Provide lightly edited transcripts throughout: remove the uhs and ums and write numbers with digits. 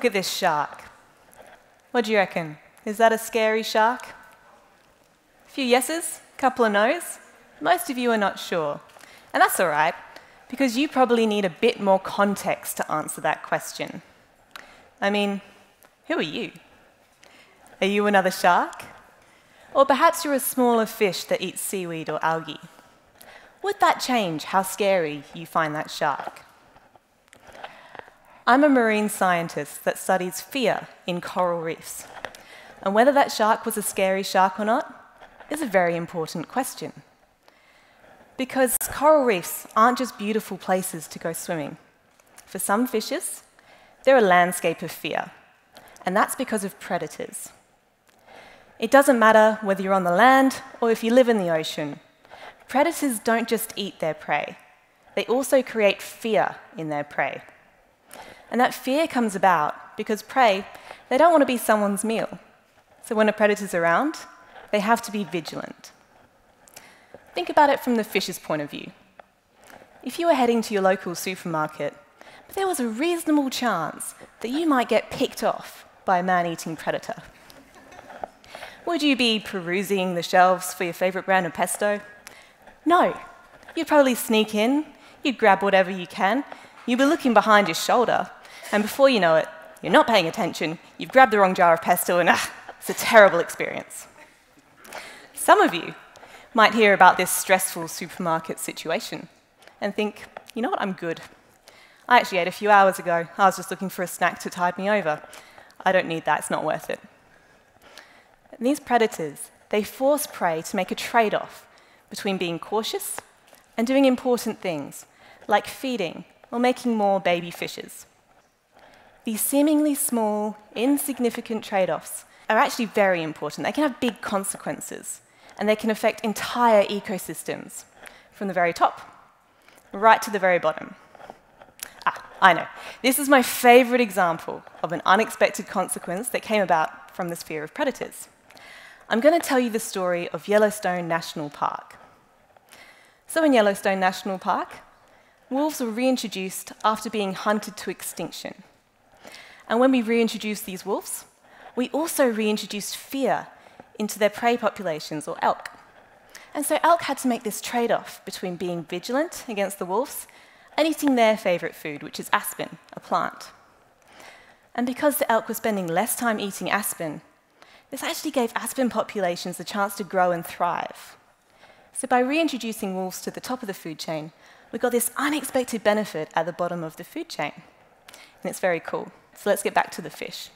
look at this shark. What do you reckon? Is that a scary shark? A few yeses, a couple of noes. Most of you are not sure. And that's all right, because you probably need a bit more context to answer that question. I mean, who are you? Are you another shark? Or perhaps you're a smaller fish that eats seaweed or algae. Would that change how scary you find that shark? I'm a marine scientist that studies fear in coral reefs. And whether that shark was a scary shark or not is a very important question. Because coral reefs aren't just beautiful places to go swimming. For some fishes, they're a landscape of fear. And that's because of predators. It doesn't matter whether you're on the land or if you live in the ocean. Predators don't just eat their prey. They also create fear in their prey. And that fear comes about because prey, they don't want to be someone's meal. So when a predator's around, they have to be vigilant. Think about it from the fish's point of view. If you were heading to your local supermarket, but there was a reasonable chance that you might get picked off by a man-eating predator. Would you be perusing the shelves for your favourite brand of pesto? No. You'd probably sneak in, you'd grab whatever you can, you'd be looking behind your shoulder, and before you know it, you're not paying attention, you've grabbed the wrong jar of pesto, and it's a terrible experience. Some of you might hear about this stressful supermarket situation and think, you know what, I'm good. I actually ate a few hours ago, I was just looking for a snack to tide me over. I don't need that, it's not worth it. And these predators, they force prey to make a trade-off between being cautious and doing important things, like feeding or making more baby fishes. These seemingly small, insignificant trade-offs are actually very important. They can have big consequences, and they can affect entire ecosystems, from the very top right to the very bottom. I know. This is my favourite example of an unexpected consequence that came about from this fear of predators. I'm going to tell you the story of Yellowstone National Park. So in Yellowstone National Park, wolves were reintroduced after being hunted to extinction. And when we reintroduced these wolves, we also reintroduced fear into their prey populations, or elk. And so elk had to make this trade-off between being vigilant against the wolves and eating their favourite food, which is aspen, a plant. And because the elk were spending less time eating aspen, this actually gave aspen populations the chance to grow and thrive. So by reintroducing wolves to the top of the food chain, we got this unexpected benefit at the bottom of the food chain. And it's very cool. So let's get back to the fish.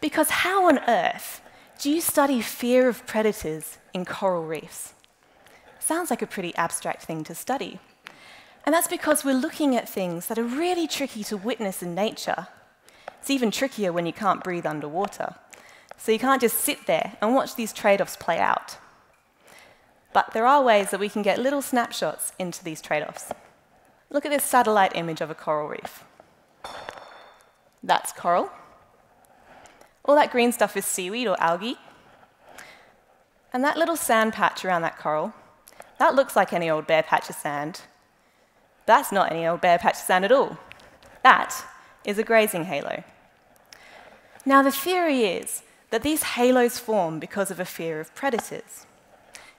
Because how on earth do you study fear of predators in coral reefs? Sounds like a pretty abstract thing to study. And that's because we're looking at things that are really tricky to witness in nature. It's even trickier when you can't breathe underwater. So you can't just sit there and watch these trade-offs play out. But there are ways that we can get little snapshots into these trade-offs. Look at this satellite image of a coral reef. That's coral. All that green stuff is seaweed or algae. And that little sand patch around that coral, that looks like any old bare patch of sand. That's not any old bare patch of sand at all. That is a grazing halo. Now, the theory is that these halos form because of a fear of predators.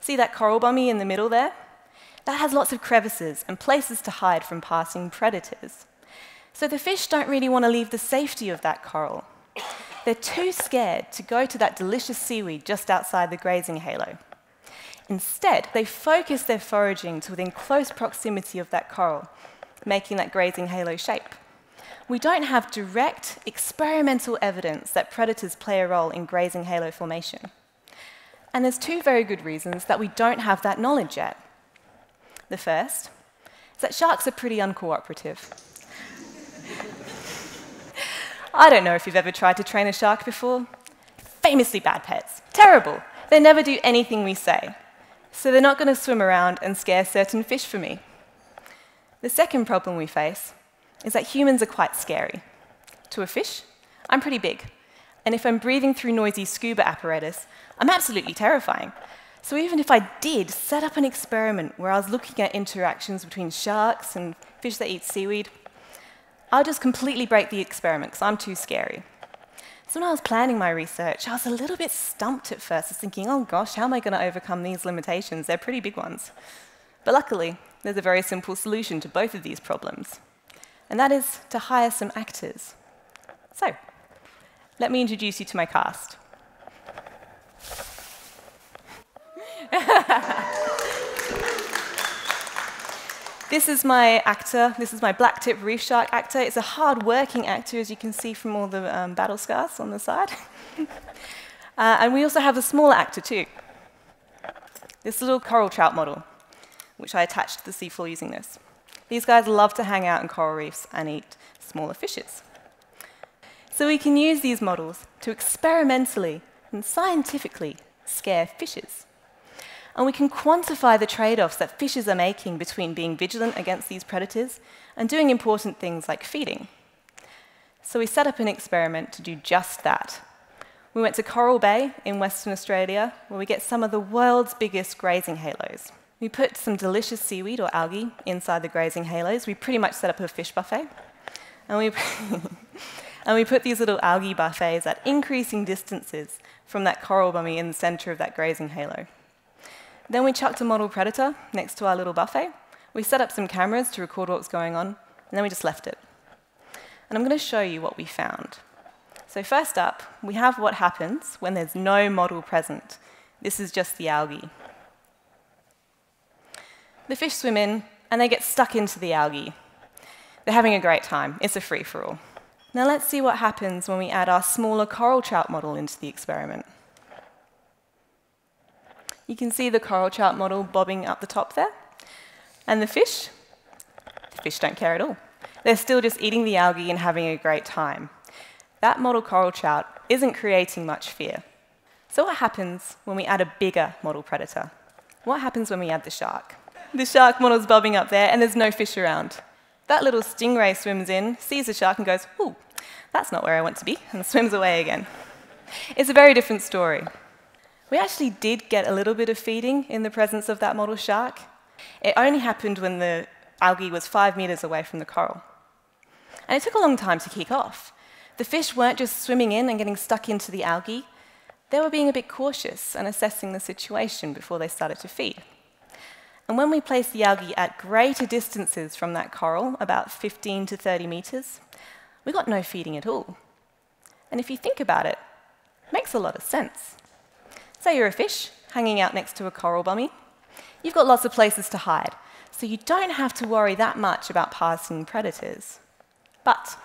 See that coral bummy in the middle there? That has lots of crevices and places to hide from passing predators. So the fish don't really want to leave the safety of that coral. They're too scared to go to that delicious seaweed just outside the grazing halo. Instead, they focus their foraging to within close proximity of that coral, making that grazing halo shape. We don't have direct, experimental evidence that predators play a role in grazing halo formation. And there's two very good reasons that we don't have that knowledge yet. The first is that sharks are pretty uncooperative. I don't know if you've ever tried to train a shark before. Famously bad pets. Terrible. They never do anything we say. So they're not going to swim around and scare certain fish for me. The second problem we face is that humans are quite scary. To a fish, I'm pretty big. And if I'm breathing through noisy scuba apparatus, I'm absolutely terrifying. So even if I did set up an experiment where I was looking at interactions between sharks and fish that eat seaweed, I'll just completely break the experiment because I'm too scary. So when I was planning my research, I was a little bit stumped at first. I was thinking, oh gosh, how am I going to overcome these limitations? They're pretty big ones. But luckily, there's a very simple solution to both of these problems, and that is to hire some actors. So, let me introduce you to my cast. This is my actor. This is my blacktip reef shark actor. It's a hard-working actor, as you can see from all the battle scars on the side. And we also have a smaller actor, too. This little coral trout model, which I attached to the seafloor using this. These guys love to hang out in coral reefs and eat smaller fishes. So we can use these models to experimentally and scientifically scare fishes. And we can quantify the trade-offs that fishes are making between being vigilant against these predators and doing important things like feeding. So we set up an experiment to do just that. We went to Coral Bay in Western Australia, where we get some of the world's biggest grazing halos. We put some delicious seaweed or algae inside the grazing halos. We pretty much set up a fish buffet. And we put these little algae buffets at increasing distances from that coral bummy in the center of that grazing halo. Then we chucked a model predator next to our little buffet. We set up some cameras to record what was going on, and then we just left it. And I'm going to show you what we found. So first up, we have what happens when there's no model present. This is just the algae. The fish swim in, and they get stuck into the algae. They're having a great time. It's a free-for-all. Now let's see what happens when we add our smaller coral trout model into the experiment. You can see the coral trout model bobbing up the top there. And the fish don't care at all. They're still just eating the algae and having a great time. That model coral trout isn't creating much fear. So what happens when we add a bigger model predator? What happens when we add the shark? The shark model's bobbing up there, and there's no fish around. That little stingray swims in, sees the shark, and goes, ooh, that's not where I want to be, and swims away again. It's a very different story. We actually did get a little bit of feeding in the presence of that model shark. It only happened when the algae was 5 meters away from the coral. And it took a long time to kick off. The fish weren't just swimming in and getting stuck into the algae. They were being a bit cautious and assessing the situation before they started to feed. And when we placed the algae at greater distances from that coral, about 15 to 30 meters, we got no feeding at all. And if you think about it, it makes a lot of sense. Say you're a fish hanging out next to a coral bummy. You've got lots of places to hide, so you don't have to worry that much about passing predators. But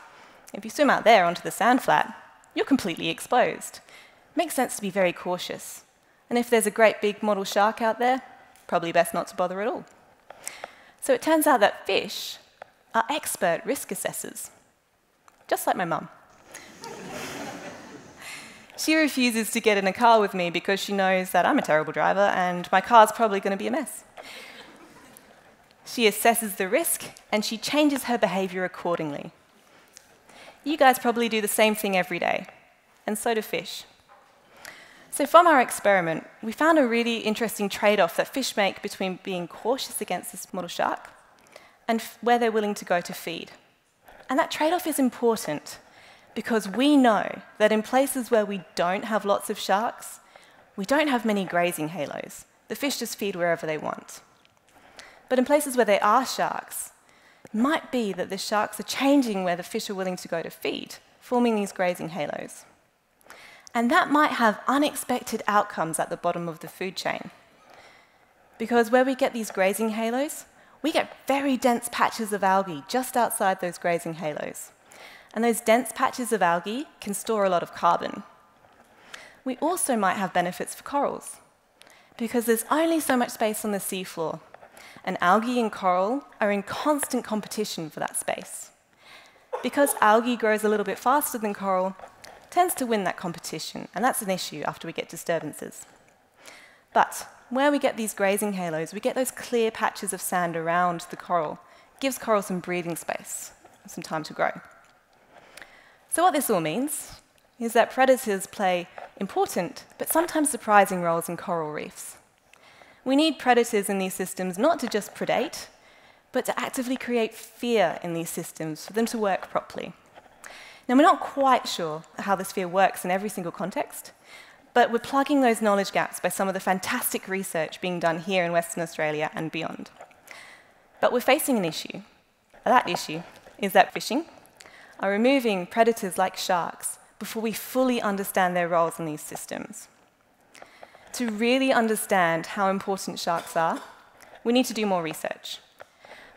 if you swim out there onto the sand flat, you're completely exposed. It makes sense to be very cautious. And if there's a great big model shark out there, probably best not to bother at all. So it turns out that fish are expert risk assessors, just like my mum. She refuses to get in a car with me because she knows that I'm a terrible driver and my car's probably going to be a mess. She assesses the risk and she changes her behavior accordingly. You guys probably do the same thing every day, and so do fish. So from our experiment, we found a really interesting trade-off that fish make between being cautious against this model shark and where they're willing to go to feed. And that trade-off is important, because we know that in places where we don't have lots of sharks, we don't have many grazing halos. The fish just feed wherever they want. But in places where there are sharks, it might be that the sharks are changing where the fish are willing to go to feed, forming these grazing halos. And that might have unexpected outcomes at the bottom of the food chain. Because where we get these grazing halos, we get very dense patches of algae just outside those grazing halos. And those dense patches of algae can store a lot of carbon. We also might have benefits for corals, because there's only so much space on the seafloor, and algae and coral are in constant competition for that space. Because algae grows a little bit faster than coral, it tends to win that competition, and that's an issue after we get disturbances. But where we get these grazing halos, we get those clear patches of sand around the coral. It gives coral some breathing space, some time to grow. So what this all means is that predators play important, but sometimes surprising roles in coral reefs. We need predators in these systems not to just predate, but to actively create fear in these systems for them to work properly. Now, we're not quite sure how this fear works in every single context, but we're plugging those knowledge gaps by some of the fantastic research being done here in Western Australia and beyond. But we're facing an issue. That issue is that fishing are removing predators like sharks before we fully understand their roles in these systems. To really understand how important sharks are, we need to do more research.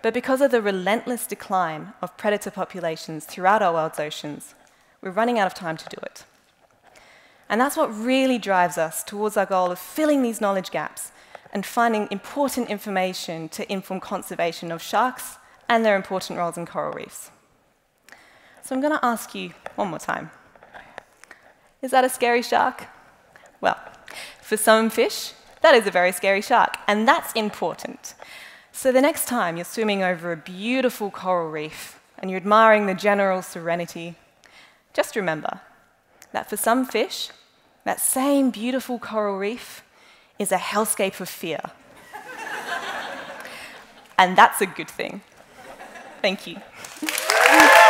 But because of the relentless decline of predator populations throughout our world's oceans, we're running out of time to do it. And that's what really drives us towards our goal of filling these knowledge gaps and finding important information to inform conservation of sharks and their important roles in coral reefs. So I'm going to ask you one more time. Is that a scary shark? Well, for some fish, that is a very scary shark, and that's important. So the next time you're swimming over a beautiful coral reef and you're admiring the general serenity, just remember that for some fish, that same beautiful coral reef is a hellscape of fear. And that's a good thing. Thank you.